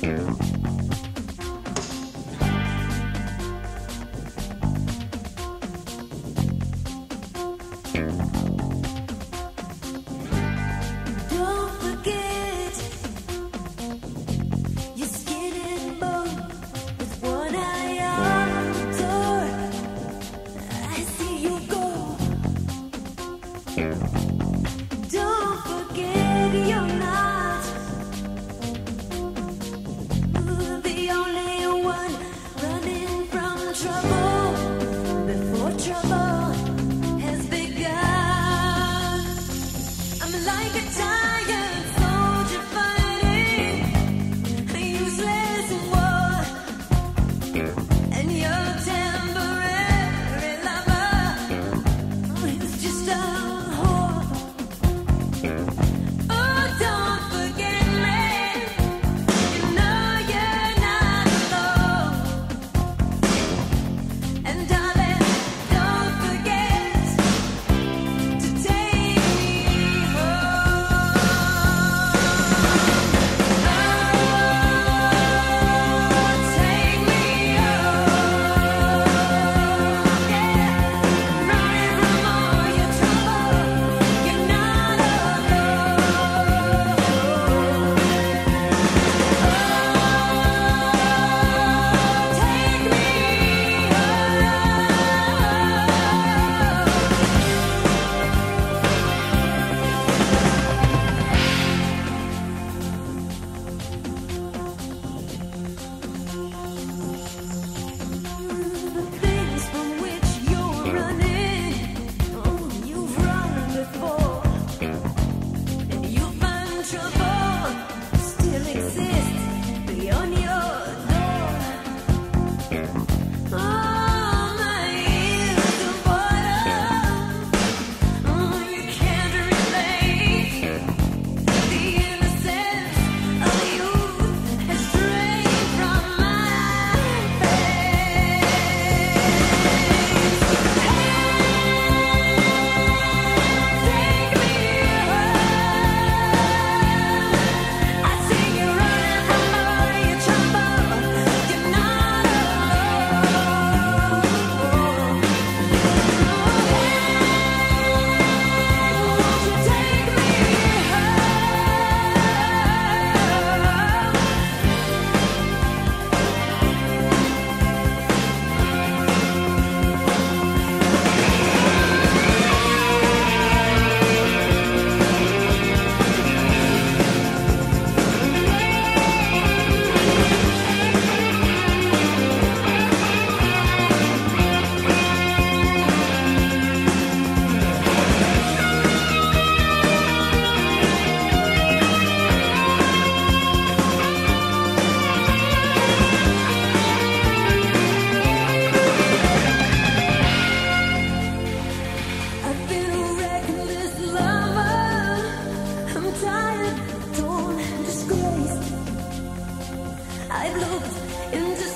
I've looked into